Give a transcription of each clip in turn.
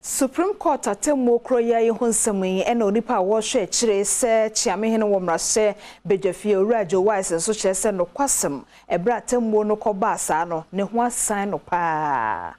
Supreme Court atemu kroya ye hunsamu ene onipa wo hwe kire se chiamehene wo mrase bedwafie urajo wise nso kire se no kwasem ebra atemu no koba asa no ne ho asan no pa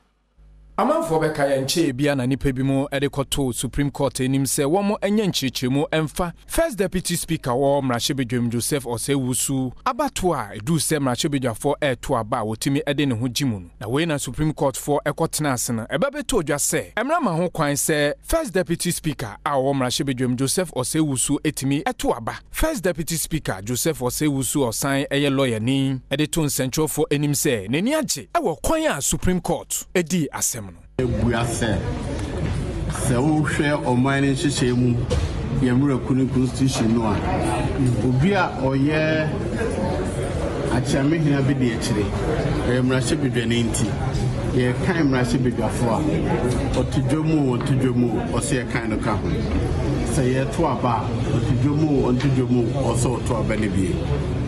amanfo beka ye nche bia na nipa bi mu edekoto Supreme Court enim se wo mo enye nchirikire mu emfa First Deputy Speaker wo mrase bedwam Joseph Osei-Owusu abato a edu se mrase bedwafo eto aba wotimi ede ne ho gimu na we na Supreme Court for ekotena asena ebabeto odwa se emra ma ho kwan se First Deputy Speaker a wo mrase bedwam Joseph Osei-Owusu etimi eto aba First Deputy Speaker Joseph Osei-Owusu osan eye lawyer ni edeto nsentro for enim se neni agye ewo kwan a Supreme Court edi asem we are saying, so share or mining Shemu, Yamura Kuni Constitution, no one. Ubia or yeah, I shall make him a bit actually. I am Rashi with an anti. Yeah, kind Rashi with a four or to Jomo or to Jomo or say a kind of company. Say a twaba or to Jomo or to Jomo or so to a baby.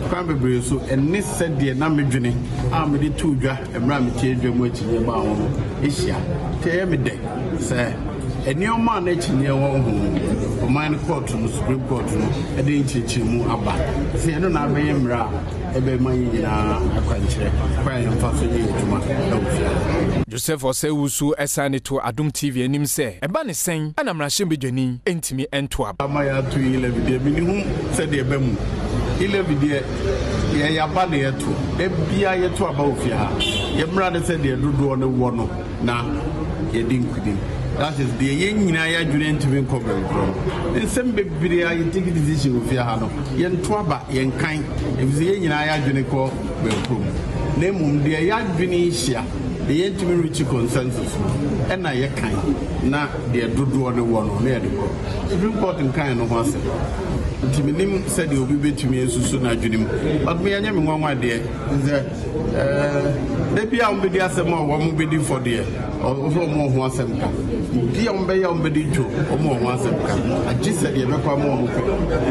So and this said the Nami Juni, I'm the two and Rammy change your witch in your bow. Isha, tell me day, sir. And your man in your own home, mine court to the Supreme Court, and then Chichimu Abba. Say, I don't have him ra, a baby, a country, crying for you to my Joseph Osei-Owusu, a sign to Adum TV and him say, a banner saying, and I'm rushing with your knee, intimate and to Abba. My to 11 said the Bemu. 11 years, yeah, bad year too. Every year too about here. Everybody said they do on the one. Now, you didn't quit. That is the young Naya Julian to be covered from. The same baby, I take the decision of Yahano. Yen Twaba, Yen Kind, if the young Naya Junico will prove. Name the young Venetia, the young to reach a consensus. And I kind, now they do on the one. It's important kind of answer. Timinim said he will be to me soon. I dream, but me and him one idea. They be on the other more one will be for dear or more once and come. Be on bay on the joke or more once and come. I just said, you have a more.